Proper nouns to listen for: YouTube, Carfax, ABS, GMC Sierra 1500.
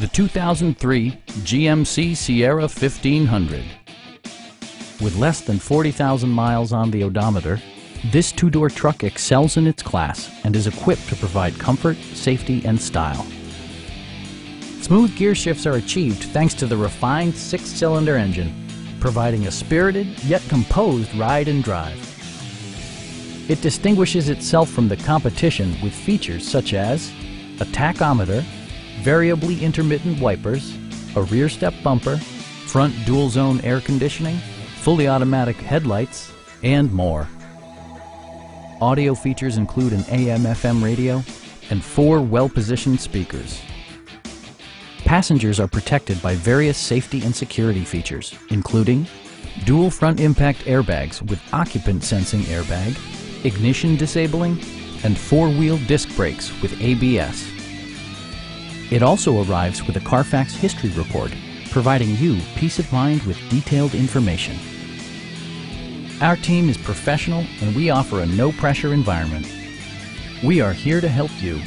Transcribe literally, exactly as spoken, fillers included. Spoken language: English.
the two thousand three G M C Sierra fifteen hundred. With less than forty thousand miles on the odometer, this two-door truck excels in its class and is equipped to provide comfort, safety, and style. Smooth gear shifts are achieved thanks to the refined six-cylinder engine, providing a spirited yet composed ride and drive. It distinguishes itself from the competition with features such as a tachometer, variably intermittent wipers, a rear step bumper, front dual zone air conditioning, fully automatic headlights, and more. Audio features include an A M F M radio and four well-positioned speakers. Passengers are protected by various safety and security features, including dual front impact airbags with occupant sensing airbag, ignition disabling, and four-wheel disc brakes with A B S. It also arrives with a Carfax history report, providing you peace of mind with detailed information. Our team is professional and we offer a no-pressure environment. We are here to help you.